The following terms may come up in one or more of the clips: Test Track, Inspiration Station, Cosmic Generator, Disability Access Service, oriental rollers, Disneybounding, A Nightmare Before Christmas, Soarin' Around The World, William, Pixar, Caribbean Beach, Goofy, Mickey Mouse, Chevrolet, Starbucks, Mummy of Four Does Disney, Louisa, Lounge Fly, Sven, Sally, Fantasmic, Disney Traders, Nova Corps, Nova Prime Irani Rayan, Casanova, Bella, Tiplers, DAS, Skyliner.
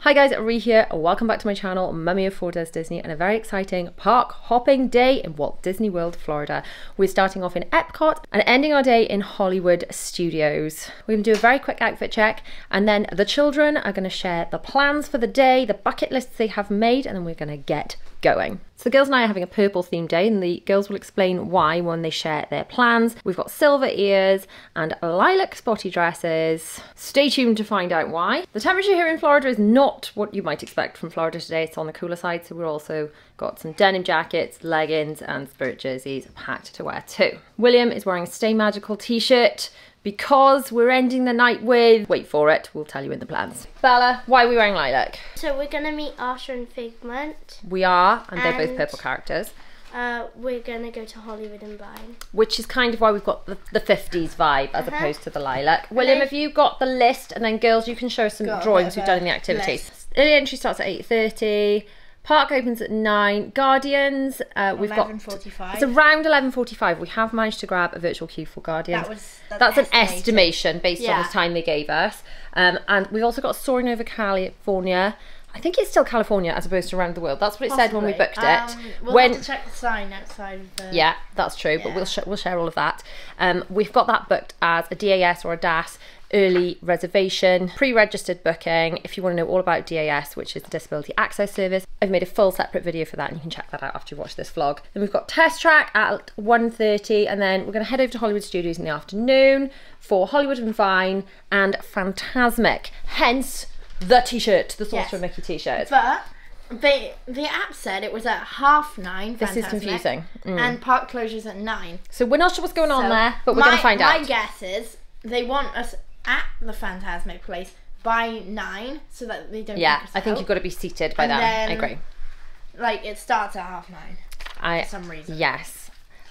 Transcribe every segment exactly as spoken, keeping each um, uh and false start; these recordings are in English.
Hi guys, Rhi here, welcome back to my channel, Mummy of Four Does Disney, and a very exciting park hopping day in Walt Disney World, Florida. We're starting off in Epcot and ending our day in Hollywood Studios. We're going to do a very quick outfit check, and then the children are going to share the plans for the day, the bucket lists they have made, and then we're going to get going. So the girls and I are having a purple themed day, and the girls will explain why when they share their plans. We've got silver ears and lilac spotty dresses. Stay tuned to find out why. The temperature here in Florida is not what you might expect from Florida today. It's on the cooler side, so we've also got some denim jackets, leggings and spirit jerseys packed to wear too. William is wearing a Stay Magical t-shirt because we're ending the night with, wait for it, we'll tell you in the plans. Bella, why are we wearing lilac? So we're gonna meet Asha and Figment. We are, and, and they're both purple characters. Uh, we're gonna go to Hollywood and Vine. Which is kind of why we've got the, the fifties vibe as uh-huh. opposed to the lilac. William, have you got the list? And then girls, you can show us some got drawings we've done in the activities. List. Early entry starts at eight thirty. Park opens at nine. Guardians, uh, we've got, it's around eleven forty-five. We have managed to grab a virtual queue for Guardians. That was, that's, that's an estimation based yeah. on the time they gave us. Um, and we've also got Soarin' Over California. I think it's still California as opposed to Around the World. That's what it Possibly. said when we booked it. Um, we'll when, have to check the sign outside of the... Yeah, that's true, yeah. but we'll, sh we'll share all of that. Um, we've got that booked as a D A S or a D A S, early reservation, pre-registered booking. If you want to know all about D A S, which is the Disability Access Service, I've made a full separate video for that, and you can check that out after you watch this vlog. Then we've got Test Track at one thirty, and then we're going to head over to Hollywood Studios in the afternoon for Hollywood and Vine and Fantasmic. Hence... the t-shirt, the Sorcerer yes. Mickey t-shirt. But the, the app said it was at half nine. This Fantasmic, is confusing. Mm. And park closures at nine. So we're not sure what's going so on there, but we're my, gonna find my out. My guess is they want us at the Fantasmic place by nine so that they don't Yeah, I think out. You've got to be seated by and then. Then. I agree. Like it starts at half nine I, for some reason. Yes.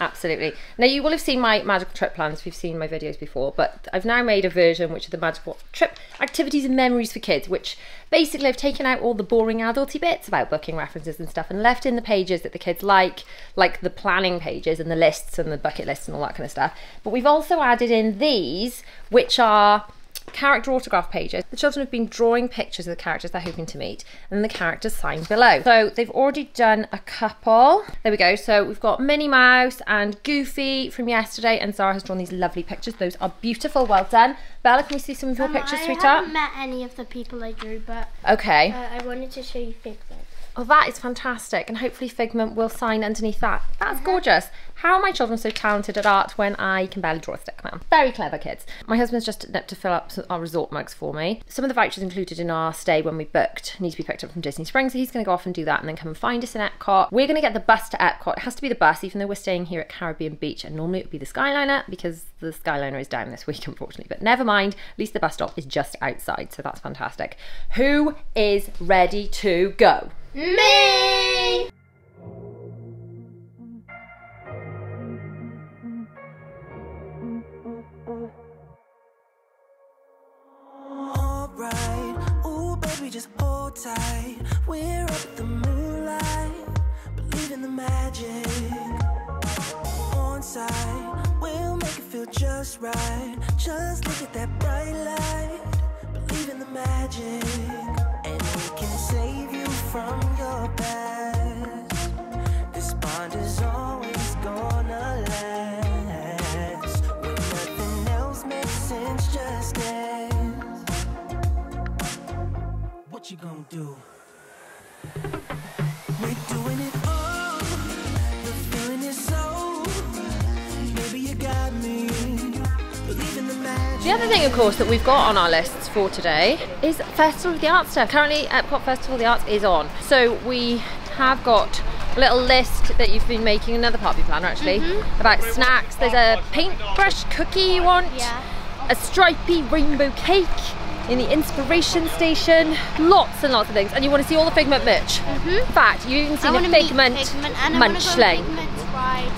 Absolutely. Now you will have seen my magical trip plans if you've seen my videos before, but I've now made a version which are the magical trip activities and memories for kids, which basically I've taken out all the boring adulty bits about booking references and stuff and left in the pages that the kids like, like the planning pages and the lists and the bucket lists and all that kind of stuff. But we've also added in these, which are character autograph pages. The children have been drawing pictures of the characters they're hoping to meet, and the characters signed below. So they've already done a couple. There we go. So we've got Minnie Mouse and Goofy from yesterday, and Zara has drawn these lovely pictures. Those are beautiful. Well done. Bella, can we see some of your um, pictures, I sweetheart? I haven't met any of the people I drew, but okay. Uh, I wanted to show you Figment. Oh, that is fantastic, and hopefully Figment will sign underneath that. That's uh-huh. gorgeous. How are my children so talented at art when I can barely draw a stick man? Very clever kids. My husband's just nipped to fill up our resort mugs for me. Some of the vouchers included in our stay when we booked need to be picked up from Disney Springs, so he's going to go off and do that and then come and find us in Epcot. We're going to get the bus to Epcot. It has to be the bus, even though we're staying here at Caribbean Beach, and normally it would be the Skyliner because the Skyliner is down this week, unfortunately. But never mind, at least the bus stop is just outside, so that's fantastic. Who is ready to go? Me! Just hold tight, we're up the moonlight, believe in the magic. On side, we'll make it feel just right. Just look at that bright light, believe in the magic. And we can save you from your past. This bond is always gonna last. When nothing else makes sense, just dance. What you gonna do? We're doing it all. The feeling is so. Maybe you got me. Believe in the magic. The other thing, of course, that we've got on our lists for today is Festival of the Arts stuff. Currently, Epcot Festival of the Arts is on. So we have got a little list that you've been making, another party planner actually, mm-hmm. about snacks. There's a paintbrush cookie you want, yeah. a stripy rainbow cake. In the inspiration station, lots and lots of things, and you want to see all the Figment merch. Mm-hmm. In fact, you even see the Figment, Figment and Munchling.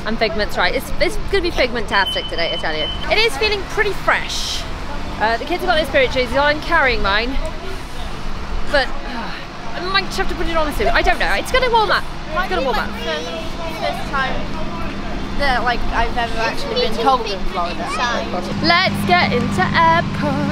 And Figment's right. It's, it's going to be Figmentastic today, I tell you. It is feeling pretty fresh. Uh, the kids have got their spirit jerseys. I'm carrying mine, but uh, I might just have to put it on soon. I don't know. It's going to warm up. It's going to warm up. First time that like I've ever actually been cold in Florida. Let's get into Epcot.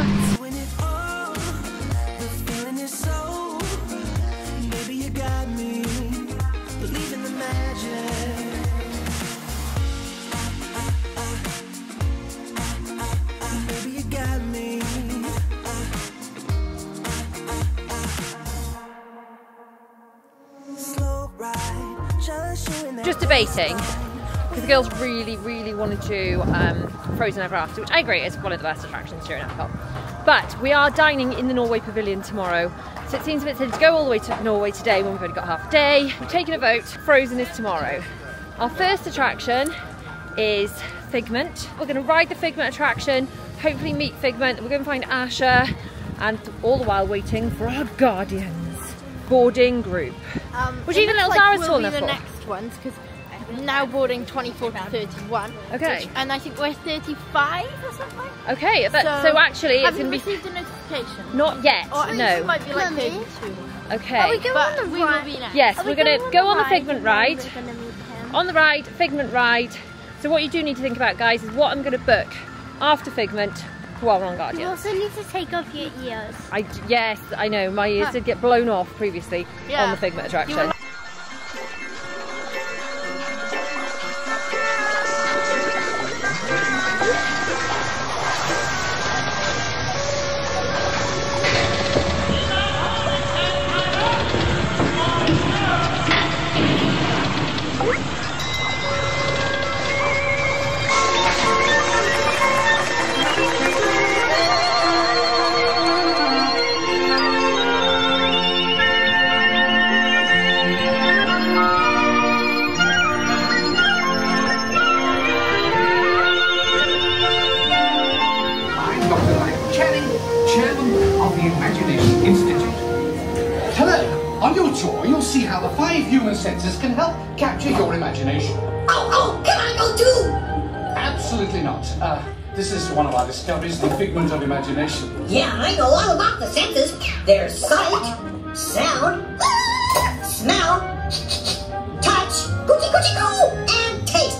just debating, because the girls really, really want to do um, Frozen Ever After, which I agree is one of the best attractions here in Epcot. But we are dining in the Norway Pavilion tomorrow, so it seems a bit silly to go all the way to Norway today when we've only got half a day. We've taken a vote, Frozen is tomorrow. Our first attraction is Figment. We're going to ride the Figment attraction, hopefully meet Figment, we're going to find Asha, and all the while waiting for our Guardians boarding group. Um, Which even little Zara's like torn up for. The next ones, because now boarding twenty-four to thirty-one. Okay. Which, and I think we're thirty-five or something. Okay, but, so, so actually it's going to be... Have you received a notification? Not yet, or no. It might be like thirty-two. Okay. Are we going but on the ride? We yes, Are we're we going to go on the Figment ride. On the ride, Figment ride. So what you do need to think about, guys, is what I'm going to book after Figment while we're on Guardians. You also need to take off your ears. I, yes, I know. My ears huh. did get blown off previously yeah. on the Figment attraction. You discoveries, the figment of imagination. Yeah, I know all about the senses. They're sight, sound, smell, touch, coochie coochie goo, and taste.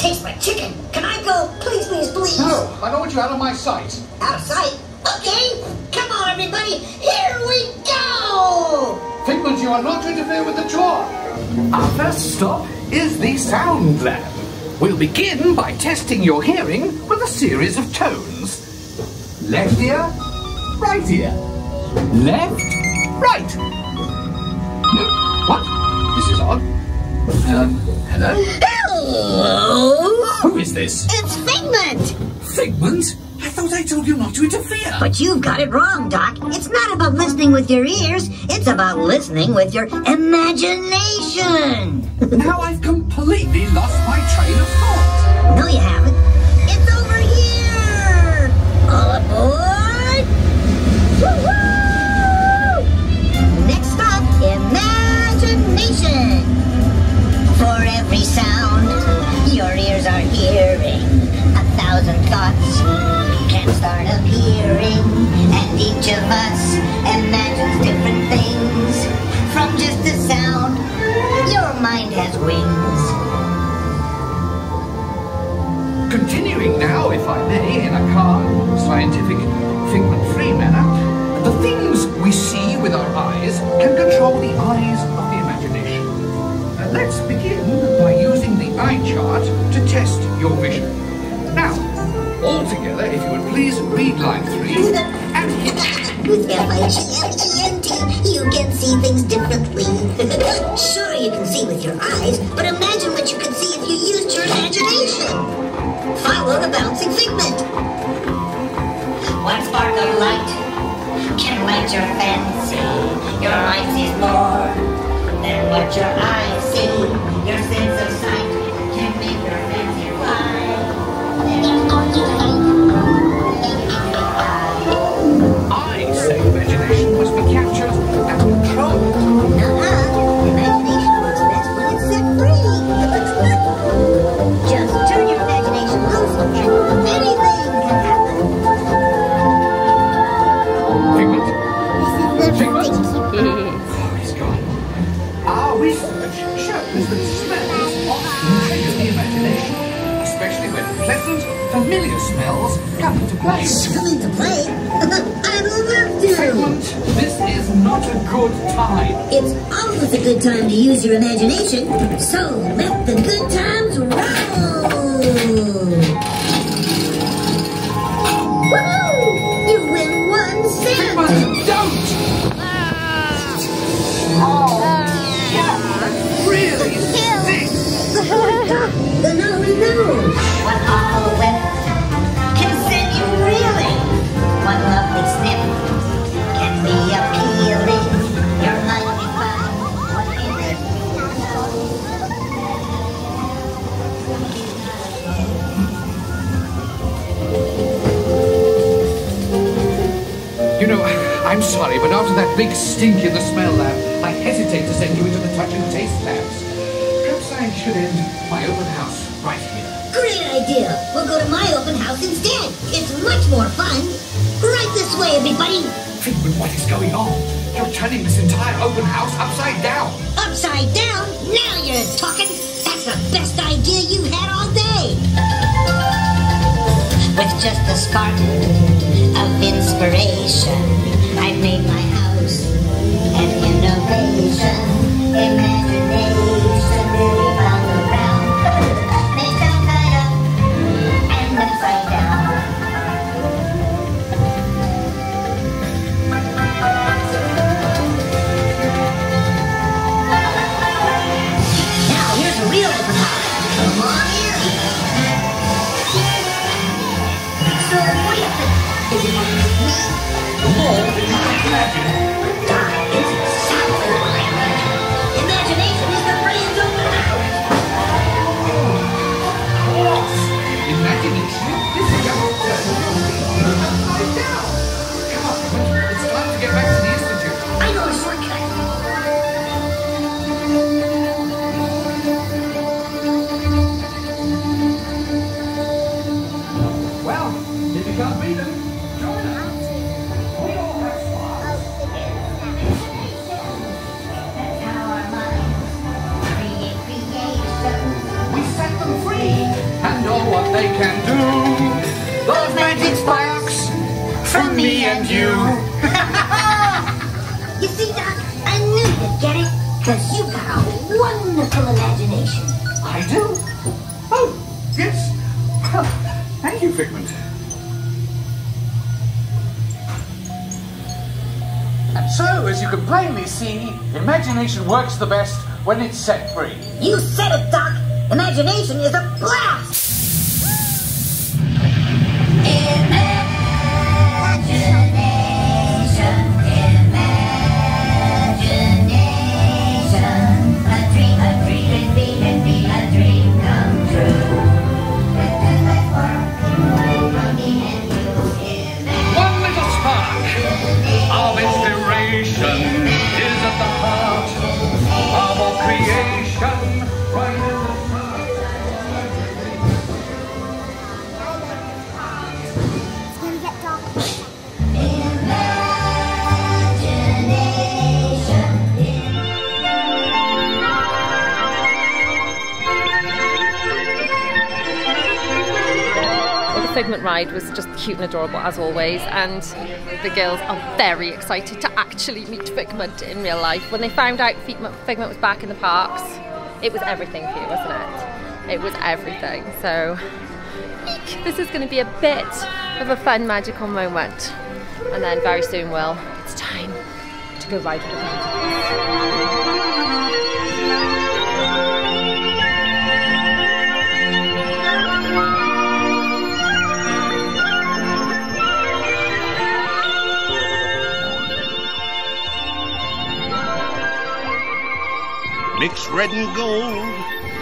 Taste my chicken. Can I go? Please, please, please. No, I don't want you out of my sight. Out of sight? Okay. Come on, everybody. Here we go. Figment, you are not to interfere with the tour. Our first stop is the Sound Lab. We'll begin by testing your hearing with a series of tones. Left ear, right ear. Left, right. No, what? This is odd. Um, hello? Hello! Who is this? It's Figment! Figment? I thought I told you not to interfere. But you've got it wrong, Doc. It's not about listening with your ears. It's about listening with your imagination. Now I've completely lost my train of thought. No, you haven't. It's over here. All aboard. Woo-hoo! Next stop, imagination. For every sound, your ears are hearing a thousand thoughts. Start appearing, and each of us imagines different things. From just the sound, your mind has wings. Continuing now, if I may, in a calm, scientific, figment-free manner, the things we see with our eyes can control the eyes of the imagination. Now let's begin by using the eye chart to test your vision. Now, all together, if you would please read line three and hit. With M I G M E N T, you can see things differently. Sure, you can see with your eyes, but imagine what you could see if you used your imagination. Follow the bouncing figment. One spark of light can light your fancy. Your mind sees more than what your eyes see. Your sense of sight can make your fancy wide. I say imagination must be captured and controlled. Uh-uh. Imagination works best when it's set free. Just turn your imagination loose and anything can happen. Figment. Figment. Figment. Oh, he's gone. Our research shows that smells often triggers the imagination, especially when pleasant, familiar smells come into play. Come into play? I love to! Figment, this is not a good time. It's always a good time to use your imagination, so let the good times roll! Woohoo! You win one cent! Figment, don't! Ah. Oh, yeah, really? anyway, but after that big stink in the smell lab, I hesitate to send you into the touch and taste labs. Perhaps I should end my open house right here. Great idea! We'll go to my open house instead. It's much more fun. Right this way, everybody. Figment, what is going on? You're turning this entire open house upside down. Upside down? Now you're talking. That's the best idea you've had all day. With just a spark of inspiration, I've made my house an innovation. Imagination really wound around. They sound right up and upside down. Now here's a real open house. Come on, Ellie. So what do you think? Is it going to make me more than I imagined? Die, it's satisfying. Imagination is the brain's open house. What? Imagination? This is going to turn upside down. Come on, it's time to get back to the Institute. I know a shortcut. Well, if you can't beat them, what they can do. Those magic sparks from me and you. You see, Doc, I knew you'd get it, because you've got a wonderful imagination. I do? Oh, yes. Well, thank you, Figment. And so, as you can plainly see, imagination works the best when it's set free. You said it, Doc. Imagination is a blast. Figment ride was just cute and adorable as always, and the girls are very excited to actually meet Figment in real life. When they found out Figment, Figment was back in the parks, it was everything for you, wasn't it? It was everything. So eek, this is going to be a bit of a fun magical moment, and then very soon, well, it's time to go ride with Figment. Mix red and gold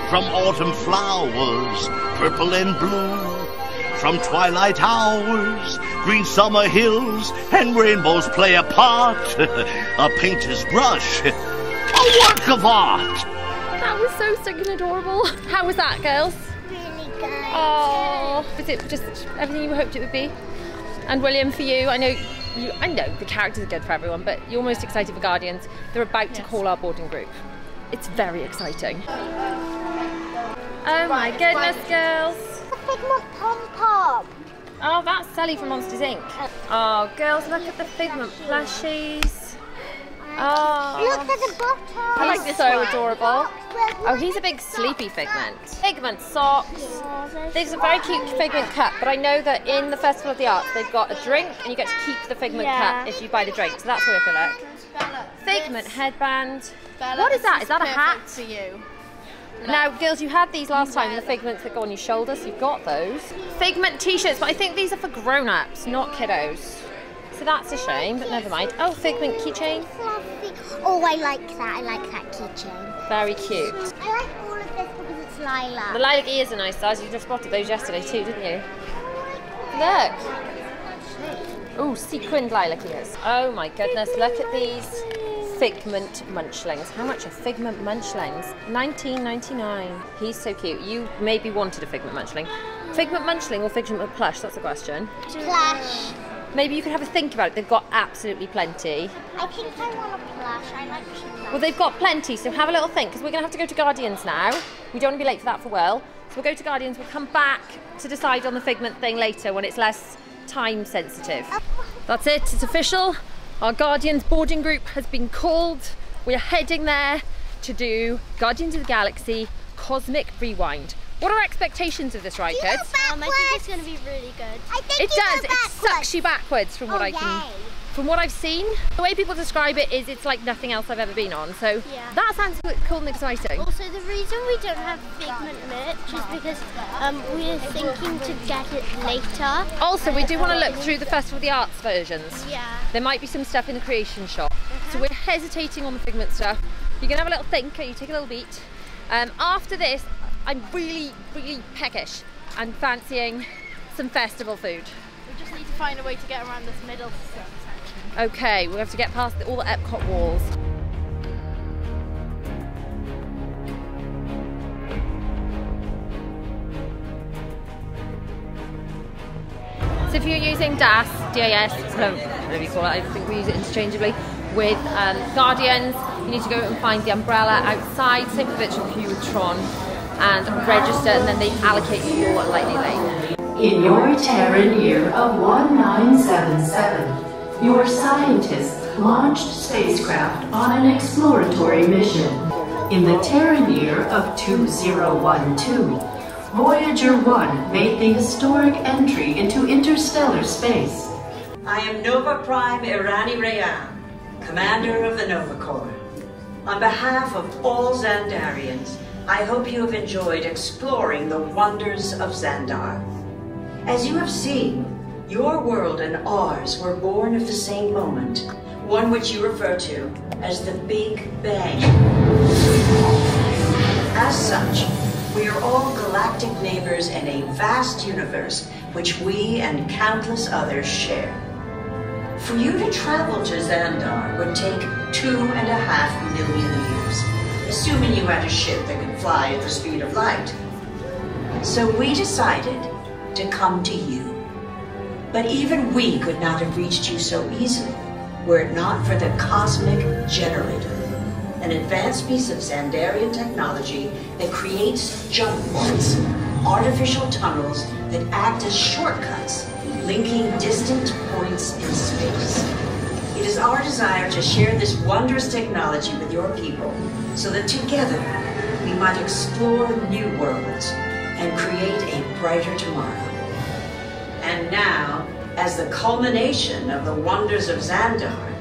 from autumn flowers, purple and blue from twilight hours, green summer hills and rainbows play a part. A painter's brush, a work of art. That was so stinking adorable. How was that, girls? Really good. Oh, was it just everything you hoped it would be? And William, for you, I know. You, I know the characters are good for everyone, but you're most excited for Guardians. They're about yes. to call our boarding group. It's very exciting. Oh my goodness, girls. A Figment pom-pom. Oh, that's Sally from Monsters, Incorporated. Oh, girls, look at the Figment plushies. Oh. Look at the bottom. I like this, so adorable. Oh, he's a big sleepy Figment. Figment socks. There's a very cute Figment cup, but I know that in the Festival of the Arts, they've got a drink, and you get to keep the Figment yeah. cup if you buy the drink, so that's what I feel like. Bella, Figment this. headband. Bella, what is that? Is, is that a hat? For you. Look. Now, girls, you had these last time, the Figments that go on your shoulders. So you've got those. Figment t-shirts, but I think these are for grown-ups, not kiddos. So that's a shame, but never mind. Oh, Figment keychain. Oh, I like that. I like that keychain. Very cute. I like all of this because it's lilac. The lilac ears are nice, guys. You just spotted those yesterday too, didn't you? Look. Oh, sequined lilac ears. Oh my goodness, look at these Figment Munchlings. How much are Figment Munchlings? nineteen ninety-nine. He's so cute. You maybe wanted a Figment Munchling. Figment Munchling or Figment Plush? That's the question. Plush. Maybe you could have a think about it. They've got absolutely plenty. I think I want a plush. I like plush. Well, they've got plenty, so have a little think, because we're going to have to go to Guardians now. We don't want to be late for that for Will. So we'll go to Guardians. We'll come back to decide on the Figment thing later when it's less time sensitive. That's it. It's official. Our Guardians boarding group has been called. We are heading there to do Guardians of the Galaxy Cosmic Rewind. What are our expectations of this ride, kids? Um, I think it's going to be really good. I think it does. It sucks you backwards from what oh, I can, yay. from what I've seen. The way people describe it is it's like nothing else I've ever been on. So yeah. That sounds cool and exciting. Also, the reason we don't have Figment merch is because um, we're thinking to get it later. Also, we do want to look through the Festival of the Arts versions. Yeah. There might be some stuff in the creation shop. Uh-huh. So we're hesitating on the Figment stuff. You can have a little think. You take a little beat. Um, after this, I'm really, really peckish and fancying some festival food. We just need to find a way to get around this middle section. Okay, we have to get past the, all the Epcot walls. So if you're using D A S, D A S, no, whatever you call it, I think we use it interchangeably, with um, Guardians, you need to go and find the umbrella outside, same for virtual queue with Tron, and register, and then they allocate you all at Lightning Lane. In your Terran year of one nine seven seven, your scientists launched spacecraft on an exploratory mission. In the Terran year of two zero one two, Voyager one made the historic entry into interstellar space. I am Nova Prime Irani Rayan, commander of the Nova Corps. On behalf of all Xandarians, I hope you have enjoyed exploring the wonders of Xandar. As you have seen, your world and ours were born of the same moment, one which you refer to as the Big Bang. As such, we are all galactic neighbors in a vast universe which we and countless others share. For you to travel to Xandar would take two and a half million years, assuming you had a ship that could fly at the speed of light. So we decided to come to you. But even we could not have reached you so easily were it not for the Cosmic Generator, an advanced piece of Xandarian technology that creates jump points, artificial tunnels that act as shortcuts, linking distant points in space. It is our desire to share this wondrous technology with your people, so that together we might explore new worlds and create a brighter tomorrow. And now, as the culmination of the wonders of Xandar,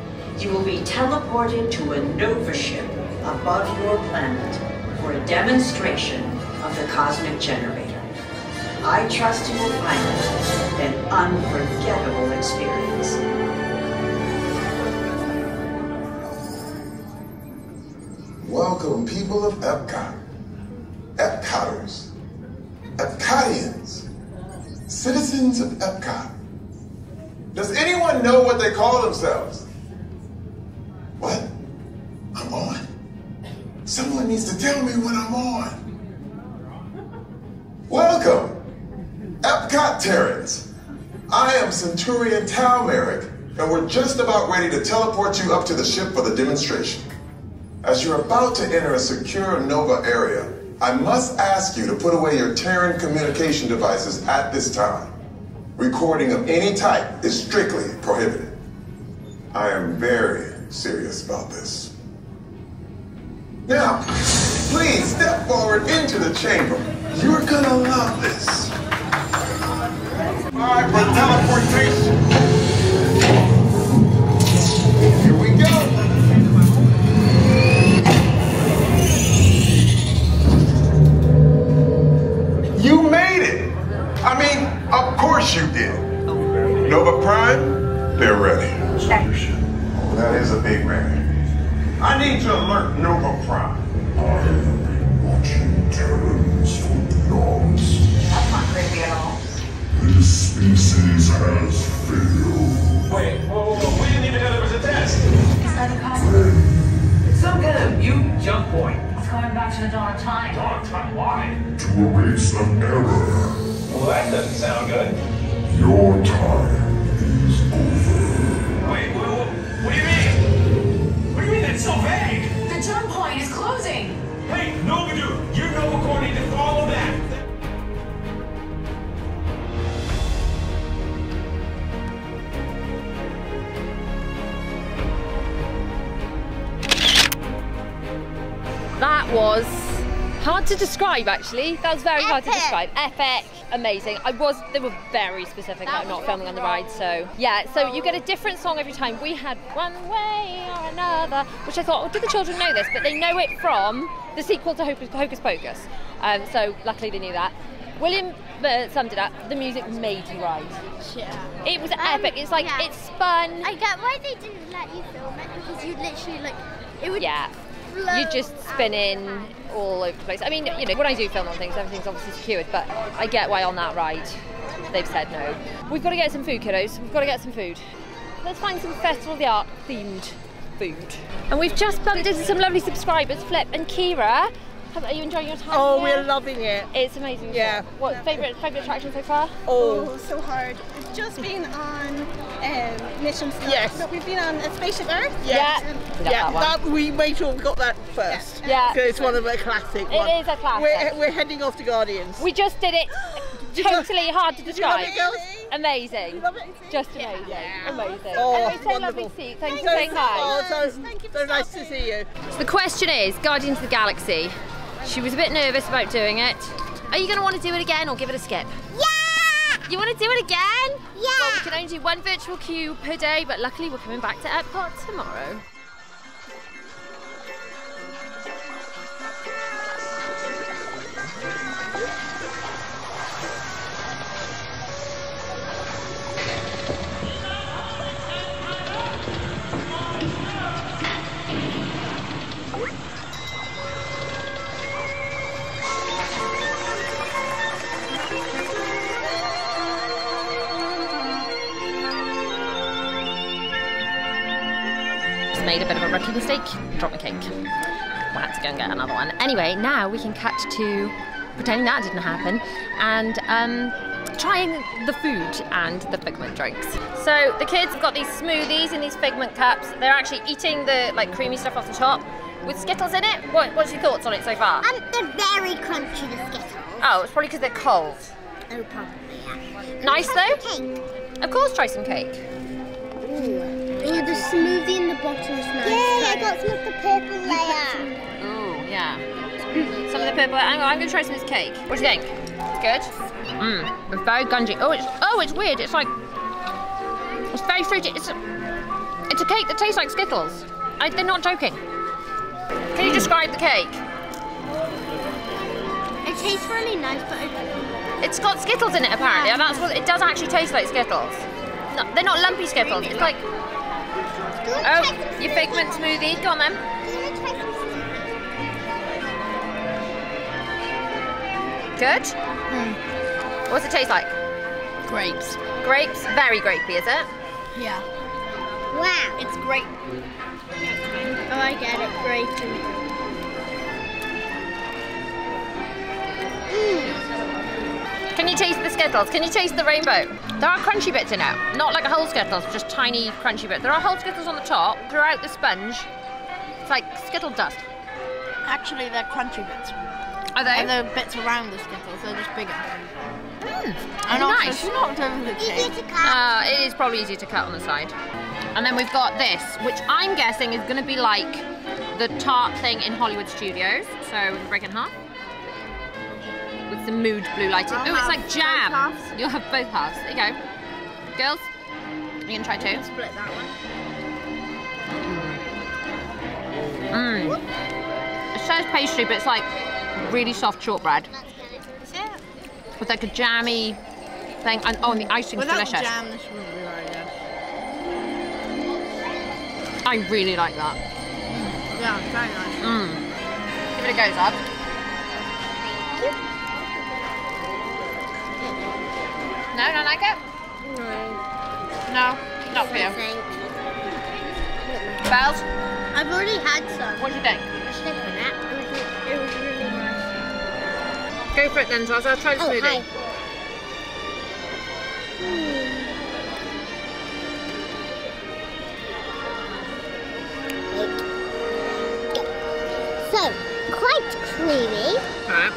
you will be teleported to a Nova ship above your planet for a demonstration of the Cosmic Generator. I trust you will find it an unforgettable experience. Welcome, people of Epcot, Epcotters, Epcotians, citizens of Epcot. Does anyone know what they call themselves? What? I'm on? Someone needs to tell me what I'm on. Welcome, Epcot Terrans. I am Centurion Tal Merrick, and we're just about ready to teleport you up to the ship for the demonstration. As you're about to enter a secure Nova area, I must ask you to put away your Terran communication devices at this time. Recording of any type is strictly prohibited. I am very serious about this. Now, please step forward into the chamber. You're gonna love this. Alright, for teleportation. Here we go. I mean, of course you did. Nova Prime, they're ready. Oh, that is a big man. I need to alert Nova Prime. I am watching Terrans from the arms. That's not creepy at all. This species has failed. Wait, whoa, whoa, whoa, we didn't even know there was a test. Is that a cosmic? It's some kind of mutant junk boy. It's going back to the dawn of time. Dawn of time? Why? To erase an error. Well, that doesn't sound good. Your time is over. Wait, well, what do you mean? What do you mean that's so vague? The jump point is closing. Hey, Novadude, you're no according to follow that. That was hard to describe, actually. That was very Epic. hard to describe. Epic, amazing. I was, they were very specific about not filming on the ride, so yeah. So you get a different song every time. We had One Way or Another, which I thought, oh, do the children know this? But they know it from the sequel to Hocus, Hocus Pocus. Um, so luckily they knew that. William uh, summed it up. The music made you ride. Yeah. It was um, epic. It's like, yeah. It's fun. I get why they didn't let you film it, because you literally like, it would. Yeah. You're just spinning all over the place. I mean, you know, when I do film on things, everything's obviously secured, but I get why on that ride they've said no. We've got to get some food, kiddos. We've got to get some food. Let's find some Festival of the Arts themed food. And we've just bumped into some lovely subscribers, Flip and Kira. Are you enjoying your time? Oh, here? We're loving it. It's amazing. Yeah. What's yeah. favourite favourite attraction so far? Oh, oh so hard. It's just been on um, Mission Stuff. Yes. But we've been on a Spaceship Earth. Yes. Yeah. Um, yeah. That that, we made sure we got that first. Yeah. Because yeah. it's one of the classic ones. It is a classic. We're, we're heading off to Guardians. We just did it. Totally hard to describe. Did you love it, girls? Amazing. Love it, just amazing. Yeah. Amazing. Oh, anyway, so wonderful. Lovely to see you. Thank, Thank you for saying so hi. Oh, so, Thank you for so nice stopping. to see you. So the question is, Guardians of the Galaxy. She was a bit nervous about doing it. Are you going to want to do it again or give it a skip? Yeah! You want to do it again? Yeah! Well, we can only do one virtual queue per day, but luckily we're coming back to Epcot tomorrow. Made a bit of a rookie mistake, dropped my cake. We'll have to go and get another one. Anyway, now we can catch to pretending that didn't happen and um, trying the food and the Figment drinks. So the kids have got these smoothies in these Figment cups. They're actually eating the like creamy stuff off the top with Skittles in it. What, what's your thoughts on it so far? Um, they're very crunchy, the Skittles. Oh, it's probably because they're cold. Oh, probably, yeah. Nice though. Some cake. Of course, try some cake. Ooh. Oh, the smoothie in the bottom is nice. Yay, I got some of the purple layer. Oh, yeah. Some of the purple layer. Hang on, I'm going to try some of this cake. What do you think? Good? Mmm, it's very gungy. Oh, it's oh, it's weird. It's like, it's very fruity. It's a, it's a cake that tastes like Skittles. I, they're not joking. Can you describe the cake? It tastes really nice, but it... it's got Skittles in it, apparently. Yeah. And that's what, it does actually taste like Skittles. No, they're not lumpy Skittles. It's like... Oh, your Figment smoothie. Go on then. Good? Mm. What's it taste like? Grapes. Grapes? Very grapey, is it? Yeah. Wow. It's grape. Oh, I get it. Grapey. Mm. Can you taste the Skittles? Can you taste the rainbow? There are crunchy bits in it, not like a whole Skittles, just tiny crunchy bits. There are whole Skittles on the top, throughout the sponge. It's like Skittle dust. Actually, they're crunchy bits. Are they? And the bits around the Skittles, they're just bigger. Mmm, nice. It's not easy to cut. Uh, it is probably easy to cut on the side. And then we've got this, which I'm guessing is going to be like the tart thing in Hollywood Studios. So we can break it in half. With some mood blue lighting. Oh, it's like jam. You'll have both halves. There you go. Girls, you can try two. Split that one. Mmm. Mm. It says pastry, but it's like really soft shortbread. That's it. With like a jammy thing. And oh, and the icing's Without delicious. Jam, this wouldn't be very good. I really like that. Mm. Yeah, it's very nice. Mmm. Give it a go, Zab. No, don't like it? No. No, not for you. Bells? I've already had some. What do you think? It was really nice. Go for it then, Zaz. I'll try the oh, smoothie. Hi. So, quite creamy. Alright.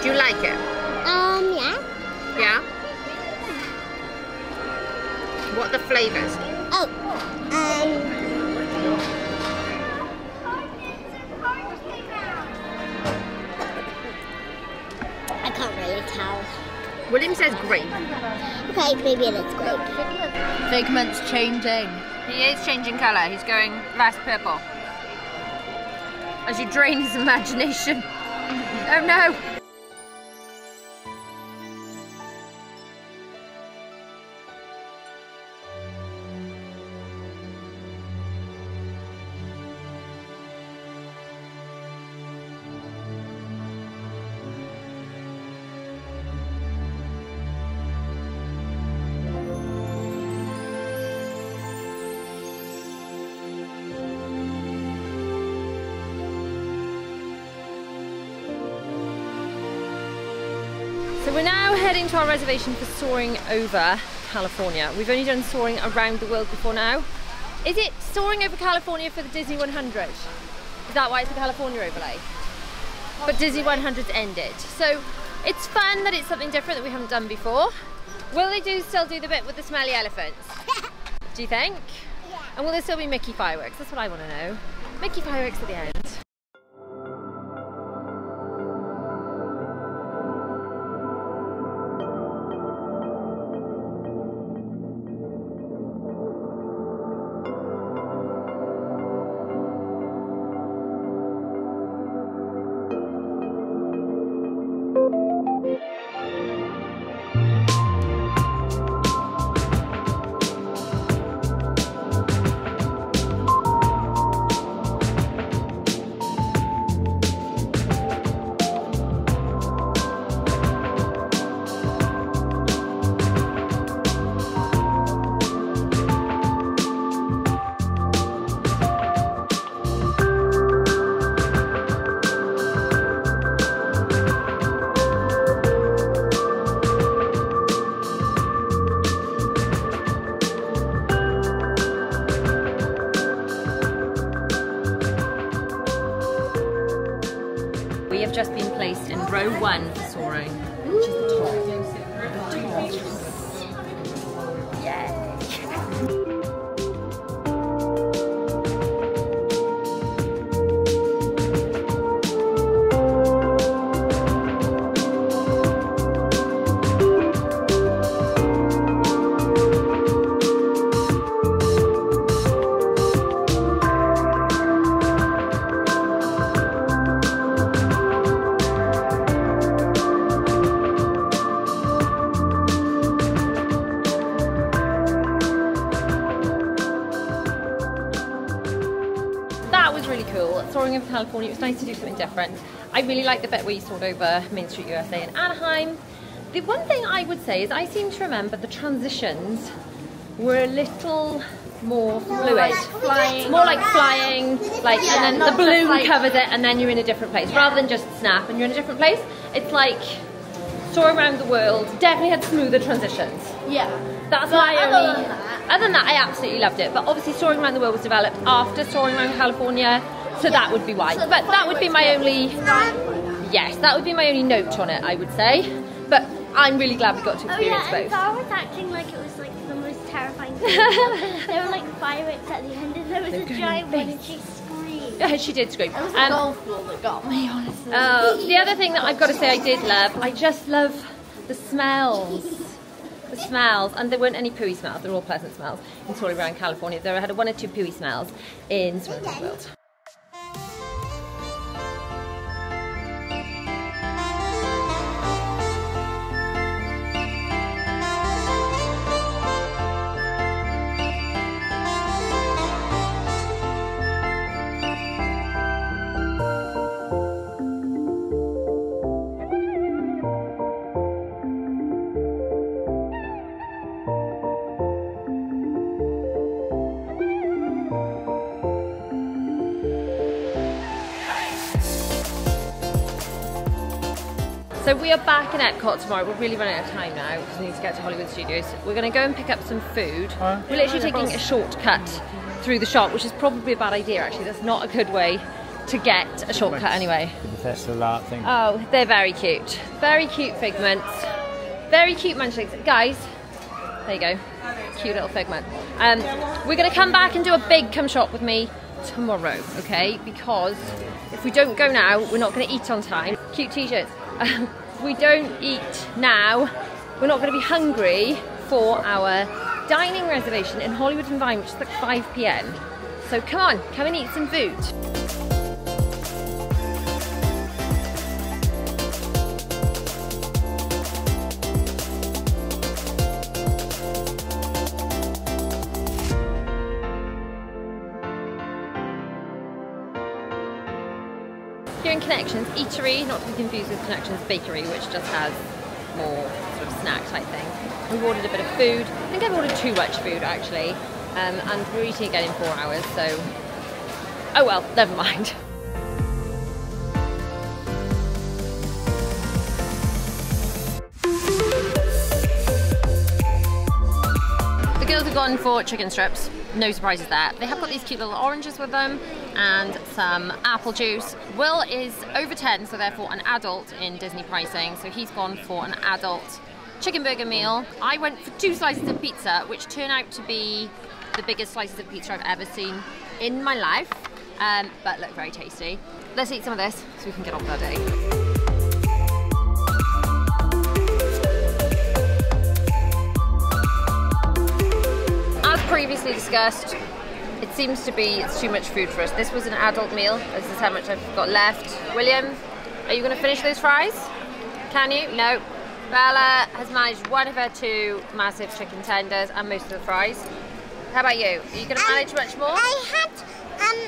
Do you like it? Um, yeah. Yeah? What are the flavours? Oh, um... I can't really tell. William says grape. Okay, maybe it is grape. Figment's changing. He is changing colour. He's going less purple. As you drain his imagination. Oh no! We're now heading to our reservation for Soarin' Over California. We've only done Soarin' Around the World before now. Is it Soarin' Over California for the Disney one hundred? Is that why it's the California overlay? But Disney one hundred's ended. So it's fun that it's something different that we haven't done before. Will they do still do the bit with the smelly elephants? Do you think? Yeah. And will there still be Mickey fireworks? That's what I want to know. Mickey fireworks at the end. California. It was nice to do something different. I really like the bit where you soared over Main Street U S A in Anaheim. The one thing I would say is I seem to remember the transitions were a little more fluid. Flying. More like flying, like, and then the balloon covers it and then you're in a different place. Rather than just snap and you're in a different place, it's like soaring around the world. Definitely had smoother transitions. Yeah. That's why I only... Other than that, I absolutely loved it. But obviously Soaring Around the World was developed after Soaring Around California. So yeah. That would be why. So but that would be my only... Yes, that would be my only note on it, I would say. But I'm really glad we got to experience oh, yeah, and both. Zara was acting like it was like the most terrifying thing. There were like fireworks at the end and there was They're a giant one and she screamed. Yeah, she did scream. It was um, a golf ball that got me, honestly. Oh, the other thing that I've got to say I did love, I just love the smells. The smells, and there weren't any pooey smells. They're all pleasant smells in Soarin' Around California. There had one or two pooey smells in Soarin' Around the World. So we are back in Epcot tomorrow. We're really running out of time now because we need to get to Hollywood Studios. We're going to go and pick up some food. Huh? We're literally taking a shortcut through the shop, which is probably a bad idea actually. That's not a good way to get a shortcut anyway. The Festival of the Arts thing. Oh, they're very cute. Very cute figments. Very cute munchlings. Guys, there you go. Cute little figment. Um, we're going to come back and do a big come shop with me tomorrow, okay? Because if we don't go now, we're not going to eat on time. Cute t-shirts. Um, if we don't eat now, we're not going to be hungry for our dining reservation in Hollywood and Vine, which is like five p m So come on, come and eat some food. Connections Eatery, not to be confused with Connections Bakery, which just has more sort of snack type thing. We've ordered a bit of food. I think I've ordered too much food actually, um, and we're eating again in four hours, so oh well, never mind. The girls have gone for chicken strips. No surprises there. They have got these cute little oranges with them and some apple juice. Will is over ten, so therefore an adult in Disney pricing, so he's gone for an adult chicken burger meal. I went for two slices of pizza, which turn out to be the biggest slices of pizza I've ever seen in my life, um, but look very tasty. Let's eat some of this so we can get on with our day. Previously discussed, it seems to be it's too much food for us. This was an adult meal. This is how much I've got left. William, are you going to finish those fries? Can you? No. Bella has managed one of her two massive chicken tenders and most of the fries. How about you? Are you going to manage um, much more? I had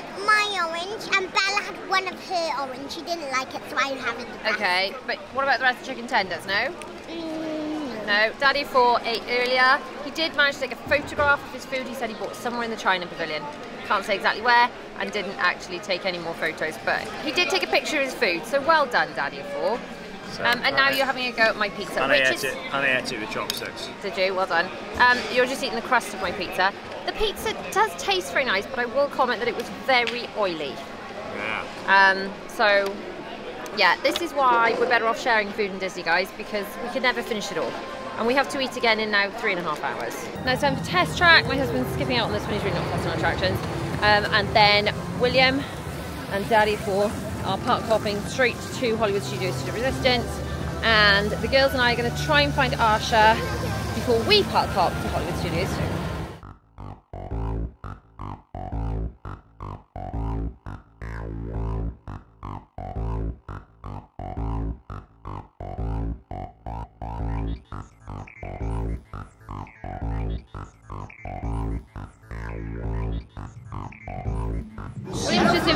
um, my orange and Bella had one of her orange. She didn't like it, so I'm having the rest. Okay, but what about the rest of the chicken tenders? No? No, Daddy four ate earlier. He did manage to take a photograph of his food. He said he bought somewhere in the China Pavilion. Can't say exactly where, and didn't actually take any more photos, but he did take a picture of his food. So well done, Daddy four. So, um, and now you're having a go at my pizza. And, which I, ate is... it. and I ate it with chopsticks. Did you? Well done. Um, you're just eating the crust of my pizza. The pizza does taste very nice, but I will comment that it was very oily. Yeah. Um, so, yeah, this is why we're better off sharing food in Disney, guys, because we can never finish it all. And we have to eat again in now three and a half hours. Now it's time for Test Track. My husband's skipping out on this one, he's really not fast on attractions. Um, and then William and Daddy for are park hopping straight to Hollywood Studios to the Resistance. And the girls and I are going to try and find Asha before we park hop to Hollywood Studios.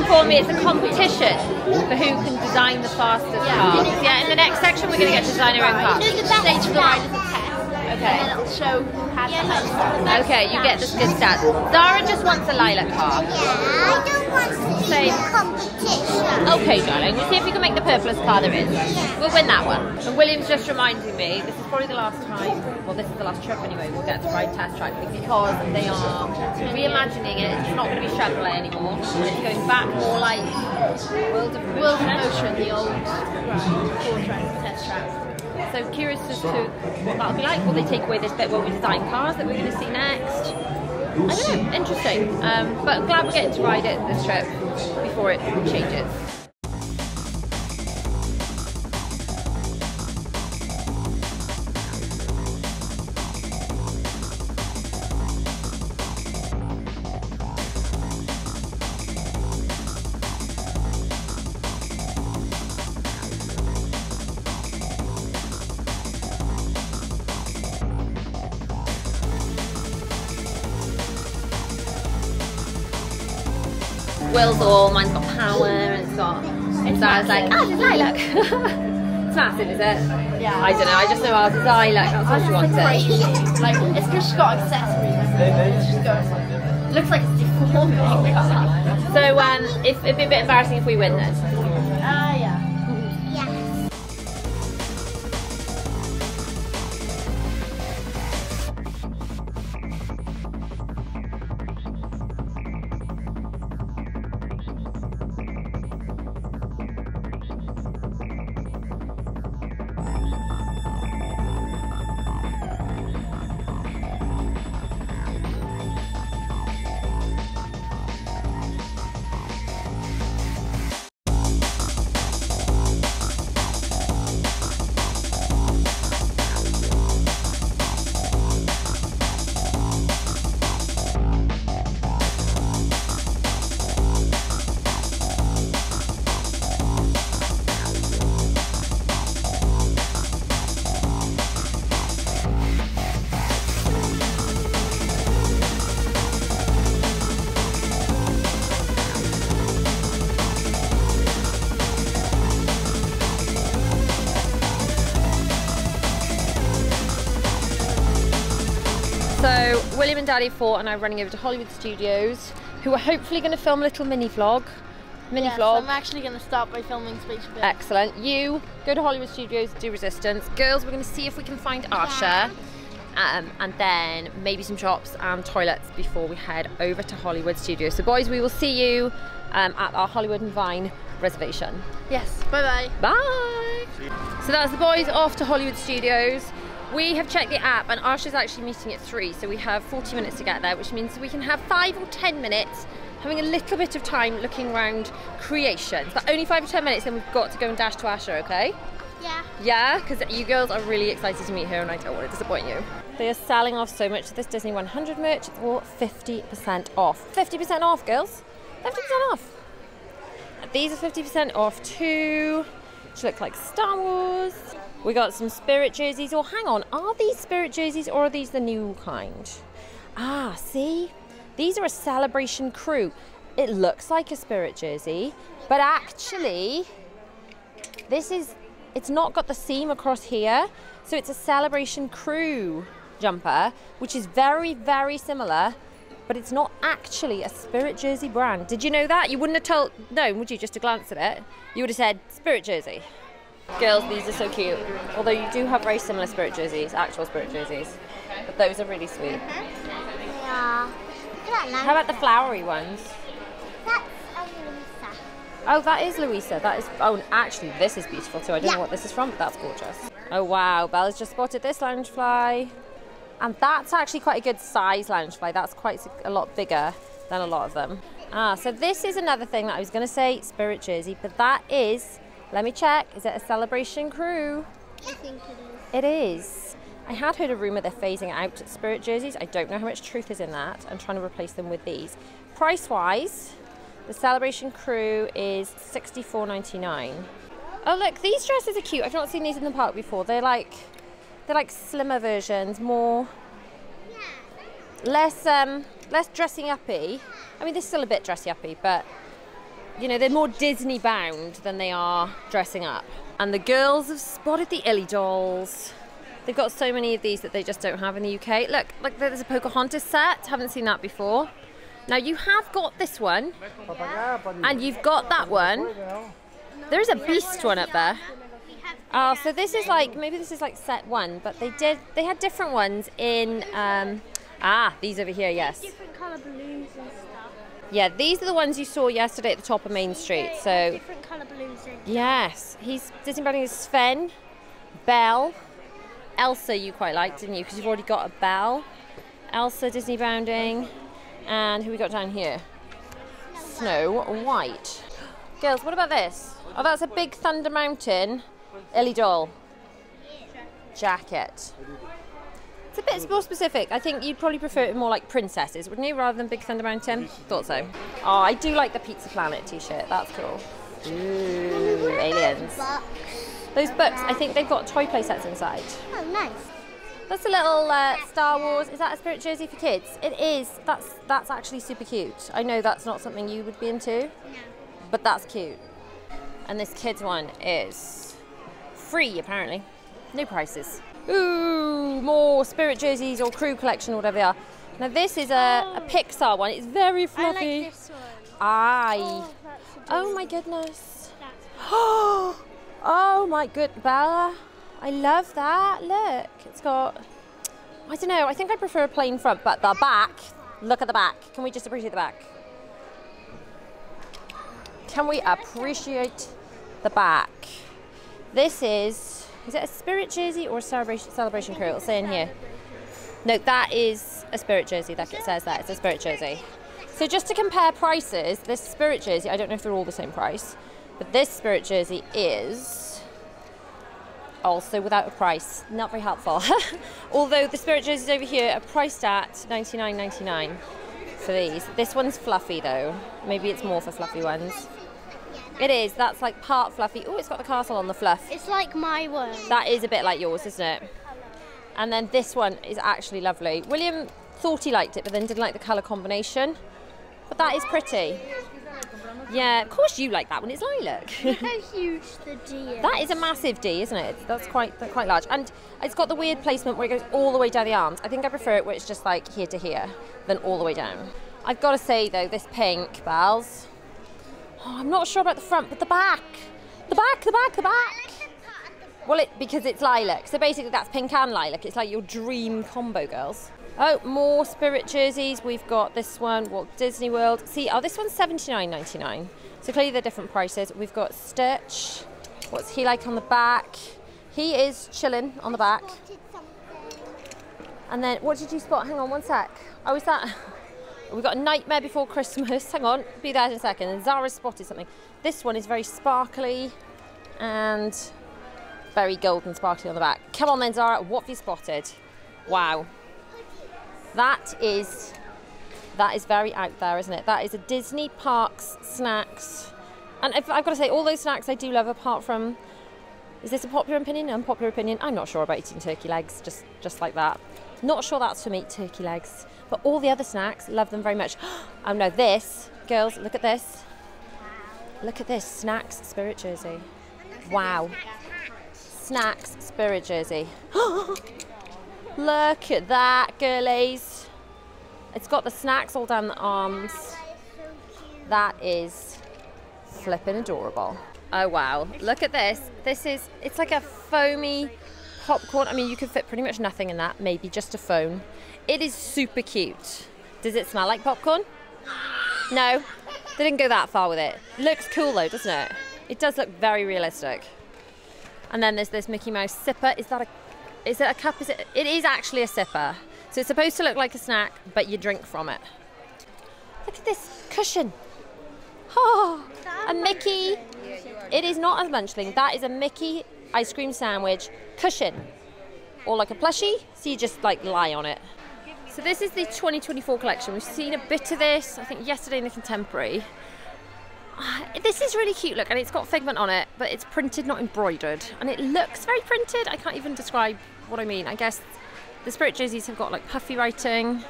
For me, it's a competition for who can design the fastest cars. Yeah, in the next section we're going to get to design our own cars. Stage four is a test. Okay. And it'll show who has the best car. Okay, you get the good stats. Zara just wants a lilac car. Yeah, I don't want to be in a competition. Okay, darling, we'll see if you can make the purplest car there is. We'll win that one. And William's just reminding me, this is probably the last time, well this is the last trip anyway, we'll get to ride Test Track because they are reimagining it. It's not going to be Chevrolet anymore. It's going back more like World of Motion, the old four track Test Track. So curious as to what that'll be like. Will they take away this bit where we design cars that we're going to see next? I don't know, interesting. Um, but I'm glad we're getting to ride it this trip before it changes. Will's all, mine's got power and it's got, and Zara's like, ah, oh, it's lilac. It's massive, is it? Yeah. I don't know, I just know ours is lilac, that's what she wants it. Like, it's because she's got accessories. She's got, it looks like it's deforming. So, um, if, it'd be a bit embarrassing if we win then. Ah, uh, yeah. Yes. and Daddy Fort and I'm running over to Hollywood Studios, who are hopefully going to film a little mini vlog. Mini yes, vlog. I'm actually going to start by filming Spaceship Earth. Excellent. You go to Hollywood Studios, do Resistance. Girls, we're going to see if we can find Asha, um, and then maybe some shops and toilets before we head over to Hollywood Studios. So, boys, we will see you um, at our Hollywood and Vine reservation. Yes. Bye-bye. Bye. So that's the boys off to Hollywood Studios. We have checked the app and Asha's actually meeting at three, so we have forty minutes to get there, which means we can have five or ten minutes having a little bit of time looking around creations. But only five or ten minutes, then we've got to go and dash to Asha, okay? Yeah. Yeah, because you girls are really excited to meet her and I don't want to disappoint you. They are selling off so much of this Disney one hundred merch for fifty percent off. fifty percent off, girls. fifty percent off. These are fifty percent off too, which look like Star Wars. We got some Spirit jerseys. Oh, hang on, are these Spirit jerseys or are these the new kind? Ah, see? These are a Celebration Crew. It looks like a Spirit jersey, but actually, this is, it's not got the seam across here, so it's a Celebration Crew jumper, which is very, very similar, but it's not actually a Spirit jersey brand. Did you know that? You wouldn't have told, no, would you, just a glance at it? You would have said, Spirit jersey. Girls, these are so cute. Although you do have very similar Spirit jerseys, actual Spirit jerseys. But those are really sweet. Yeah. How about the flowery ones? That's a Louisa. Oh, that is Louisa. That is. Oh, and actually, this is beautiful too. I don't yeah. know what this is from, but that's gorgeous. Oh wow, Bella's just spotted this Lounge Fly, and that's actually quite a good size Lounge Fly. That's quite a lot bigger than a lot of them. Ah, so this is another thing that I was going to say, Spirit jersey, but that is. Let me check, is it a Celebration Crew? I think it is. It is. I had heard a rumour they're phasing out Spirit jerseys. I don't know how much truth is in that. I'm trying to replace them with these. Price-wise, the Celebration Crew is sixty-four ninety-nine. Oh look, these dresses are cute. I've not seen these in the park before. They're like, they're like slimmer versions, more, yeah. less, um, less dressing-uppy. I mean, they're still a bit dressy-uppy, but you know, they're more Disney bound than they are dressing up. And the girls have spotted the Ellie dolls. They've got so many of these that they just don't have in the U K. Look, like there's a Pocahontas set. Haven't seen that before. Now you have got this one. Yeah. And you've got that one. There is a Beast one up there. Oh, so this is like, maybe this is like set one, but they did, they had different ones in, um, ah, these over here, yes. Different colour balloons and stuff. Yeah, these are the ones you saw yesterday at the top of Main Street. So different colour balloons. Yes, he's Disneybounding is Sven, Belle, Elsa. You quite liked, didn't you? Because you've already got a Belle, Elsa Disneybounding, and who we got down here? Snow White. Girls, what about this? Oh, that's a Big Thunder Mountain Ellie doll jacket. It's a bit more specific. I think you'd probably prefer it more like princesses, wouldn't you, rather than Big Thunder Mountain? Thought so. Oh, I do like the Pizza Planet t-shirt. That's cool. Ooh, aliens. Those books, I think they've got toy play sets inside. Oh, nice. That's a little uh, Star Wars. Is that a Spirit jersey for kids? It is. That's, that's actually super cute. I know that's not something you would be into. No. But that's cute. And this kids one is free, apparently. No prices. Ooh, more Spirit jerseys or Crew collection, whatever they are. Now this is a, oh. a Pixar one. It's very fluffy. I like this one. Aye. Oh, oh my goodness. Oh, oh my good Bella. I love that. Look, it's got, I don't know, I think I prefer a plain front, but the back, look at the back. Can we just appreciate the back? Can we appreciate the back? This is, is it a Spirit jersey or a Celebration, celebration Crew? It'll say in here. No, that is a Spirit jersey. Like it says that. It's a Spirit jersey. So just to compare prices, this Spirit jersey, I don't know if they're all the same price, but this Spirit jersey is also without a price. Not very helpful. Although the Spirit jerseys over here are priced at ninety-nine ninety-nine for these. This one's fluffy though. Maybe it's more for fluffy ones. It is, that's like part fluffy. Oh, it's got the castle on the fluff. It's like my one. That is a bit like yours, isn't it? And then this one is actually lovely. William thought he liked it, but then didn't like the colour combination. But that is pretty. Yeah, of course you like that one. It's lilac. Look how huge the D is. That is a massive D, isn't it? That's quite that's quite large. And it's got the weird placement where it goes all the way down the arms. I think I prefer it where it's just like here to here than all the way down. I've got to say though, this pink, Bells. Oh, I'm not sure about the front, but the back. The back, the back, the back. Well, it because it's lilac. So basically that's pink and lilac. It's like your dream combo, girls. Oh, more Spirit jerseys. We've got this one, Walt Disney World. See, oh, this one's seventy-nine ninety-nine. So clearly they're different prices. We've got Stitch. What's he like on the back? He is chilling on the back. And then, what did you spot? Hang on one sec. Oh, is that? We've got a Nightmare Before Christmas. Hang on, be there in a second. And Zara spotted something. This one is very sparkly and very golden sparkly on the back. Come on then, Zara, what have you spotted? Wow. That is, that is very out there, isn't it? That is a Disney Parks snacks. And I've, I've got to say, all those snacks I do love, apart from, is this a popular opinion? Unpopular opinion? I'm not sure about eating turkey legs, just, just like that. Not sure that's for me, turkey legs. But all the other snacks, love them very much. Oh no, this, girls, look at this. Look at this, snacks, Spirit jersey. Wow. Snacks, Spirit jersey. Look at that, girlies. It's got the snacks all down the arms. That is flipping adorable. Oh wow, look at this. This is, it's like a foamy popcorn. I mean, you could fit pretty much nothing in that, maybe just a phone. It is super cute. Does it smell like popcorn? No, they didn't go that far with it. Looks cool though, doesn't it? It does look very realistic. And then there's this Mickey Mouse sipper. Is that a Is it a cup? Is it? It is actually a sipper. So it's supposed to look like a snack, but you drink from it. Look at this cushion. Oh, a Mickey. It is not a munchling. That is a Mickey ice cream sandwich cushion. Or like a plushie, so you just like lie on it. So this is the twenty twenty-four collection. We've seen a bit of this, I think yesterday in the Contemporary. This is really cute, look, and it's got Figment on it, but it's printed, not embroidered, and it looks very printed. I can't even describe what I mean. I guess the Spirit jerseys have got like puffy writing.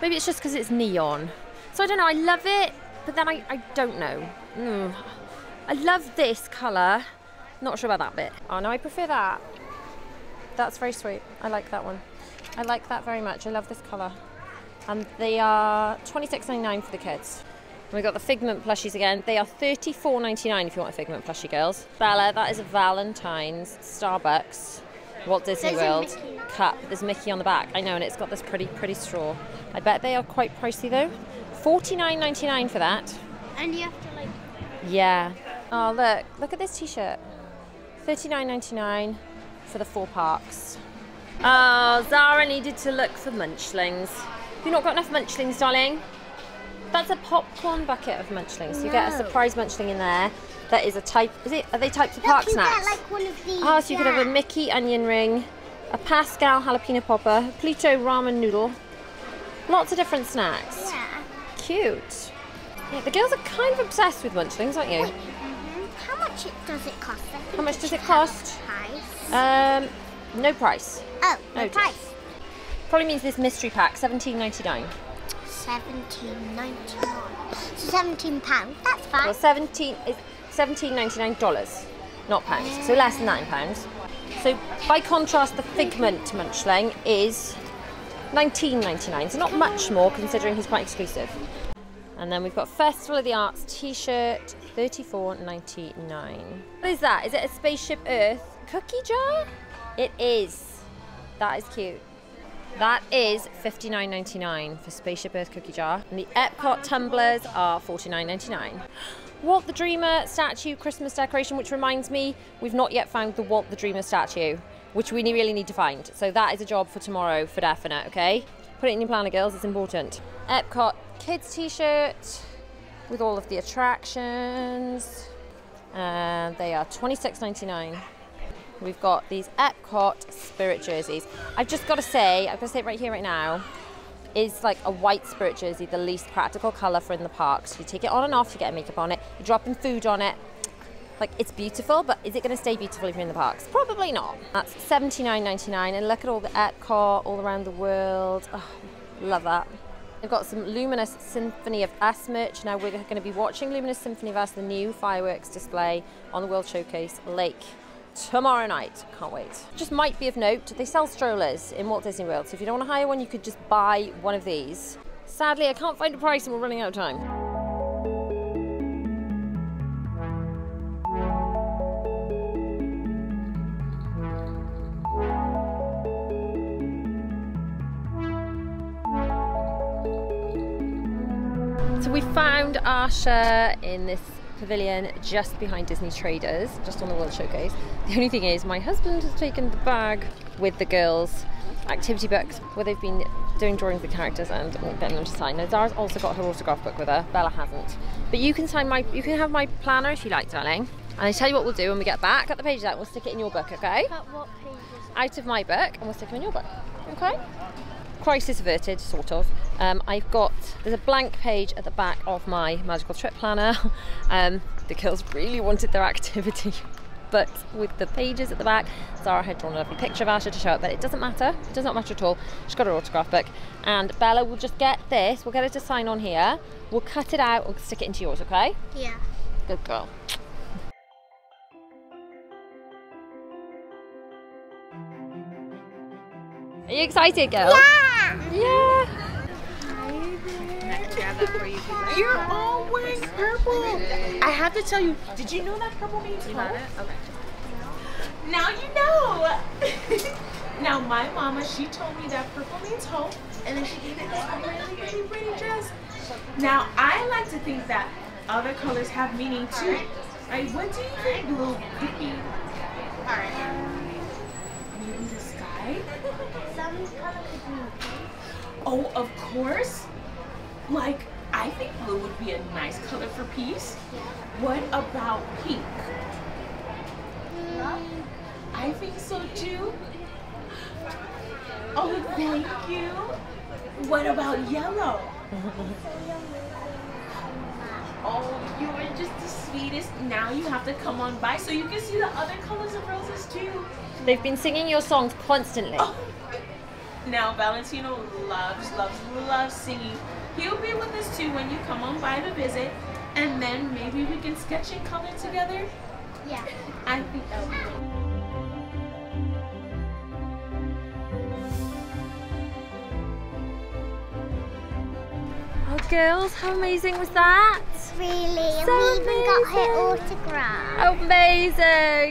Maybe it's just because it's neon. So I don't know, I love it, but then I, I don't know. Mm. I love this colour, not sure about that bit. Oh no, I prefer that. That's very sweet, I like that one. I like that very much, I love this colour. And they are twenty-six ninety-nine for the kids. We've got the Figment plushies again. They are thirty-four ninety-nine if you want a Figment plushie, girls. Bella, that is a Valentine's, Starbucks, Walt Disney World cup. There's Mickey on the back. I know, and it's got this pretty, pretty straw. I bet they are quite pricey though. forty-nine ninety-nine for that. And you have to like... Yeah. Oh, look. Look at this t-shirt. thirty-nine ninety-nine for the four parks. Oh, Zara needed to look for munchlings. Have you not got enough munchlings, darling? That's a popcorn bucket of munchlings. No. You get a surprise munchling in there. That is a type. Is it? Are they types of Look, park you snacks? Get, like, one of these, oh, so you yeah. could have a Mickey onion ring, a Pascal jalapeno popper, Pluto ramen noodle. Lots of different snacks. Yeah. Cute. Yeah, the girls are kind of obsessed with munchlings, aren't you? Wait, mm-hmm. How much does it cost? How much does it cost? Price. Um, no price. Oh, no, no price. Just. Probably means this mystery pack, seventeen ninety-nine. seventeen ninety-nine. So seventeen pounds. That's fine. Well, seventeen is seventeen ninety-nine dollars, not pounds. Um, so less than nine pounds. So by contrast, the Figment munchling is nineteen ninety-nine. So not much more, considering he's quite exclusive. And then we've got Festival of the Arts T-shirt, thirty-four ninety-nine. What is that? Is it a Spaceship Earth cookie jar? It is. That is cute. That is fifty-nine ninety-nine for Spaceship Earth cookie jar. And the Epcot tumblers are forty-nine ninety-nine. Walt the Dreamer statue Christmas decoration, which reminds me, we've not yet found the Walt the Dreamer statue, which we really need to find. So that is a job for tomorrow for definite, okay? Put it in your planner, girls, it's important. Epcot kids t-shirt with all of the attractions. And they are twenty-six ninety-nine. We've got these Epcot Spirit jerseys. I've just got to say, I've got to say it right here, right now, is like a white Spirit jersey the least practical colour for in the park. So you take it on and off, you get makeup on it, you're dropping food on it. Like, it's beautiful, but is it going to stay beautiful if you're in the parks? Probably not. That's seventy-nine ninety-nine, and look at all the Epcot all around the world. Oh, love that. They've got some Luminous Symphony of Us merch. Now we're going to be watching Luminous Symphony of Us, the new fireworks display on the World Showcase Lake tomorrow night. Can't wait. Just might be of note, they sell strollers in Walt Disney World, so if you don't want to hire one, you could just buy one of these. Sadly, I can't find a price and we're running out of time. So we found Asha in this pavilion just behind Disney Traders, just on the World Showcase. The only thing is my husband has taken the bag with the girls' activity books where they've been doing drawings of the characters and getting them to sign. Now Zara's also got her autograph book with her, Bella hasn't. But you can sign my, you can have my planner if you like, darling. And I tell you what we'll do when we get back, cut the pages out and we'll stick it in your book, okay? Cut what pages? Out of my book and we'll stick them in your book, okay? Crisis averted, sort of. Um, I've got, there's a blank page at the back of my magical trip planner. Um, the girls really wanted their activity, but with the pages at the back, Zara had drawn a lovely picture of Asha to show it, but it doesn't matter. It does not matter at all. She's got her autograph book. And Bella will just get this, we'll get her to sign on here. We'll cut it out, we'll stick it into yours, okay? Yeah. Good girl. Are you excited, girls? Yeah! Yeah! Hi, you're all wearing purple! I have to tell you, did you know that purple means you got it? Okay. No. Now you know! Now my mama, she told me that purple means hope, and then she gave me this really, really pretty dress. Now I like to think that other colors have meaning too. Like, what do you think, little Goofy? Alright. In the sky? Some color could be okay. Oh, of course. Like, I think blue would be a nice color for peace. Yeah. What about pink? Mm. I think so too. Oh, thank you. What about yellow? Oh, you are just the sweetest. Now you have to come on by so you can see the other colors of roses too. They've been singing your songs constantly. Oh. Now Valentino loves, loves, loves singing. He'll be with us too when you come on by to visit, and then maybe we can sketch in color together. Yeah. I think that would be cool. Girls, how amazing was that? Really, so and we even got her autograph. Amazing!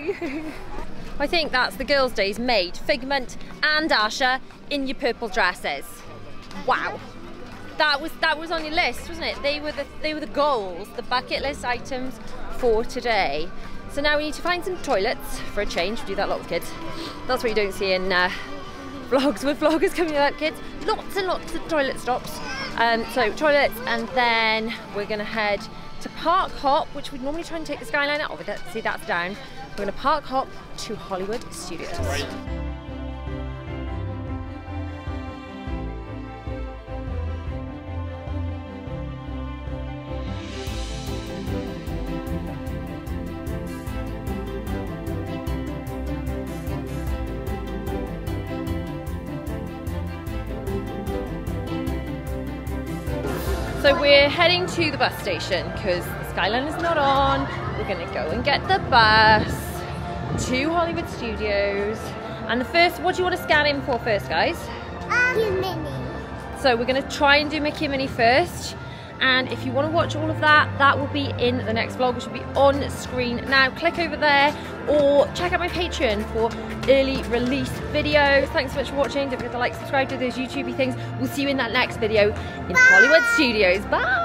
I think that's the girls' days made. Figment and Asha in your purple dresses. Wow, that was that was on your list, wasn't it? They were the they were the goals, the bucket list items for today. So now we need to find some toilets for a change. We do that a lot with kids. That's what you don't see in uh, vlogs with vloggers coming out, kids. Lots and lots of toilet stops. Um, so toilets, and then we're going to head to Park Hop, which we'd normally try and take the Skyliner. Oh, that, see, that's down. We're going to Park Hop to Hollywood Studios. Right. So we're heading to the bus station because the Skyliner is not on. We're going to go and get the bus to Hollywood Studios. And the first, what do you want to scan in for first, guys? Mickey and Minnie. So we're going to try and do Mickey and Minnie first. And if you want to watch all of that, that will be in the next vlog, which will be on screen now. Click over there or check out my Patreon for early release videos. Thanks so much for watching. Don't forget to like, subscribe, do those YouTubey things. We'll see you in that next video in Bye. Hollywood Studios. Bye!